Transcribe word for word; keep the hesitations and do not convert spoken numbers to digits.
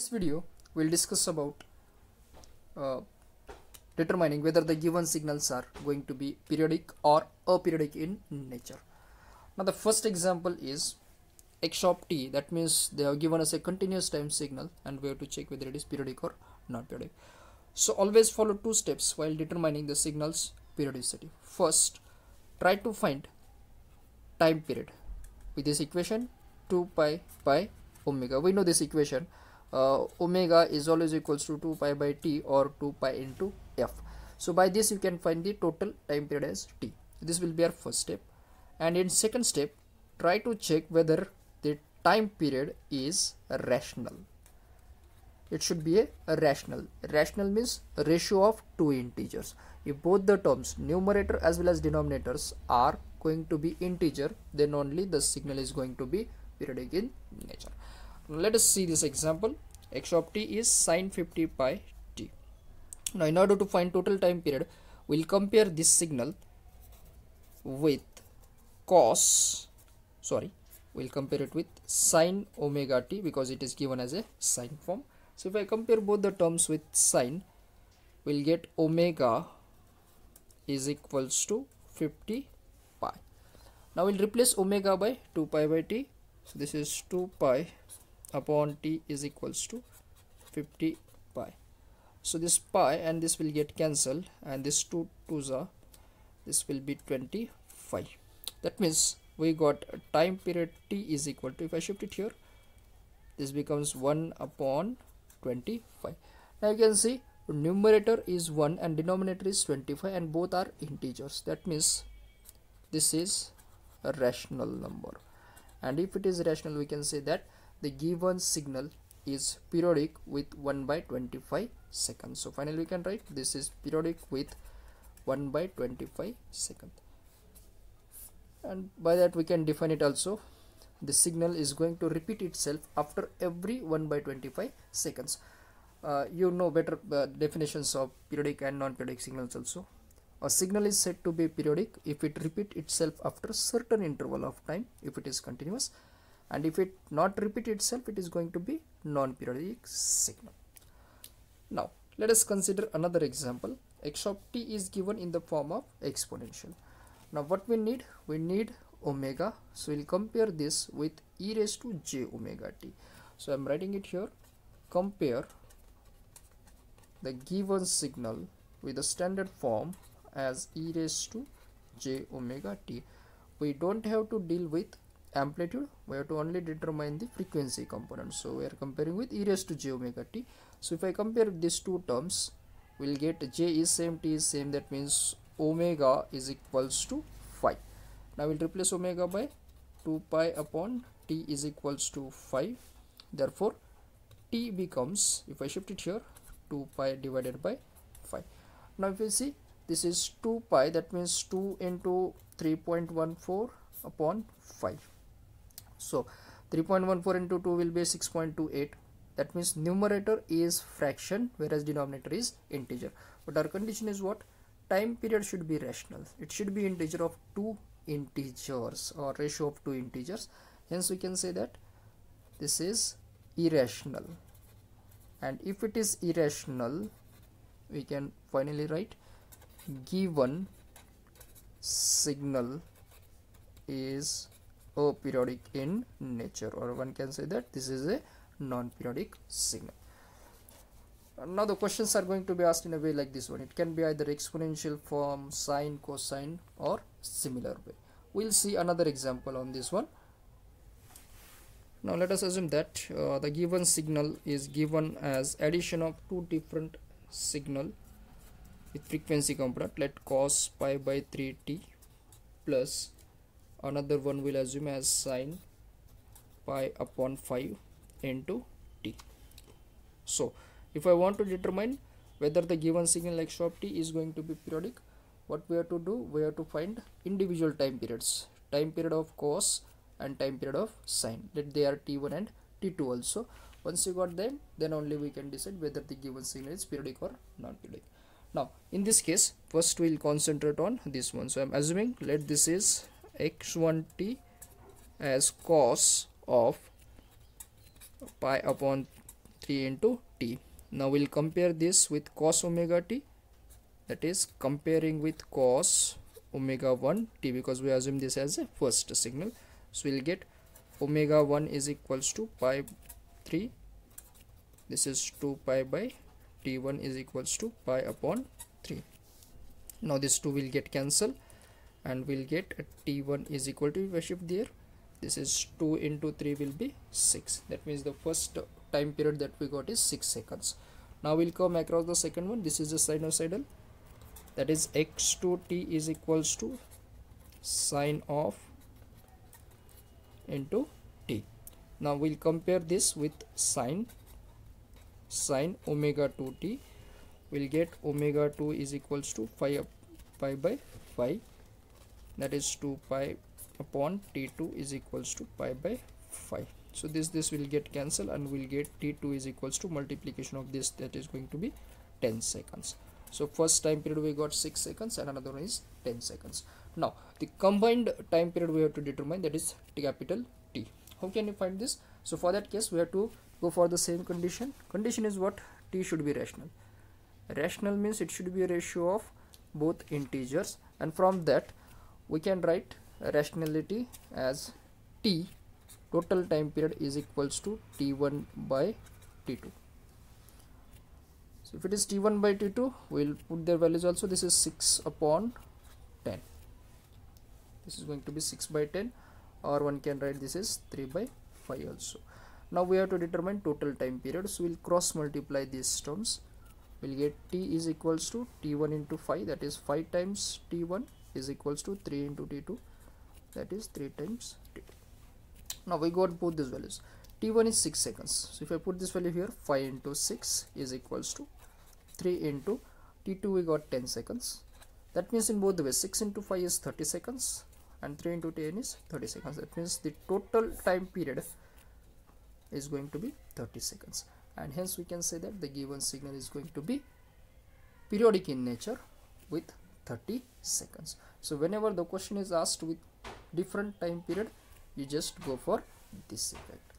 This video will discuss about uh, determining whether the given signals are going to be periodic or aperiodic in nature. Now the first example is x of t, that means they have given us a continuous time signal and we have to check whether it is periodic or not periodic. So always follow two steps while determining the signal's periodicity. First, try to find time period with this equation two pi by omega. We know this equation. Uh, omega is always equals to two pi by t or two pi into f. So by this you can find the total time period as t. This will be our first step, and in second step try to check whether the time period is rational. It should be a rational. Rational means ratio of two integers. If both the terms, numerator as well as denominators, are going to be integer, then only the signal is going to be periodic in nature. Let us see this example. X of t is sine fifty pi t. Now in order to find total time period, we will compare this signal with cos, sorry, we will compare it with sine omega t because it is given as a sine form. So if I compare both the terms with sine, we will get omega is equals to fifty pi. Now we will replace omega by two pi by t. So this is two pi upon t is equals to fifty pi. So this pi and this will get cancelled, and this two twos are, this will be twenty-five. That means we got a time period t is equal to, if I shift it here, this becomes one upon twenty-five. Now you can see numerator is one and denominator is twenty-five, and both are integers. That means this is a rational number, and if it is rational, we can say that the given signal is periodic with one by twenty-five seconds. So finally we can write this is periodic with one by twenty-five seconds, and by that we can define it also. The signal is going to repeat itself after every one by twenty-five seconds. Uh, you know better uh, definitions of periodic and non-periodic signals also. A signal is said to be periodic if it repeats itself after certain interval of time, if it is continuous, and if it not repeat itself, it is going to be non-periodic signal. Now let us consider another example. X of t is given in the form of exponential. Now what we need? We need omega. So we will compare this with e raised to j omega t. So I am writing it here. Compare the given signal with the standard form as e raised to j omega t. We don't have to deal with amplitude, we have to only determine the frequency component. So we are comparing with e raised to j omega t. So if I compare these two terms, we will get j is same, t is same. That means omega is equals to five. Now we will replace omega by two pi upon t is equals to five. Therefore t becomes, if I shift it here, two pi divided by five. Now if you see, this is two pi, that means two into three point one four upon five. So three point one four into two will be six point two eight. That means numerator is fraction whereas denominator is integer. But our condition is what? Time period should be rational. It should be integer of two integers or ratio of two integers. Hence we can say that this is irrational. And if it is irrational, we can finally write given signal is aperiodic in nature, or one can say that this is a non-periodic signal. Now the questions are going to be asked in a way like this one. It can be either exponential form, sine, cosine, or similar way. We'll see another example on this one. Now let us assume that uh, the given signal is given as addition of two different signal with frequency component. Let cos pi by three t plus another one will assume as sine pi upon five into t. So if I want to determine whether the given signal x of t is going to be periodic, what we have to do? We have to find individual time periods, time period of cos and time period of sine. Let they are t one and t two also. Once you got them, then only we can decide whether the given signal is periodic or non-periodic. Now in this case, first we will concentrate on this one. So I am assuming let this is x one t as cos of pi upon three into t. Now we'll compare this with cos omega t, that is comparing with cos omega one t, because we assume this as a first signal. So we'll get omega one is equals to pi three, this is two pi by t one is equals to pi upon three. Now this two will get cancelled and we'll get t one is equal to, if I shift there, this is two into three will be six. That means the first time period that we got is six seconds. Now we'll come across the second one. This is the sinusoidal, that is x two t is equals to sine of into t. Now we'll compare this with sine sine omega two t. We'll get omega two is equals to pi up pi by five, that is two pi upon t two is equals to pi by five. So this this will get cancelled and we'll get t two is equals to multiplication of this, that is going to be ten seconds. So first time period we got six seconds and another one is ten seconds. Now the combined time period we have to determine, that is capital T. How can you find this? So for that case we have to go for the same condition. Condition is what? T should be rational. Rational means it should be a ratio of both integers, and from that we can write rationality as t total time period is equals to t one by t two. So if it is t one by t two, we will put their values also. This is six upon ten, this is going to be six by ten, or one can write this is three by five also. Now we have to determine total time period, so we will cross multiply these terms. We will get t is equals to t one into five, that is five times t one is equals to three into t two, that is three times t two. Now we got both these values. T one is six seconds, so if I put this value here, five into six is equals to three into t two, we got ten seconds. That means in both the ways, six into five is thirty seconds and three into ten is thirty seconds. That means the total time period is going to be thirty seconds, and hence we can say that the given signal is going to be periodic in nature with thirty seconds. So whenever the question is asked with different time period, you just go for this effect.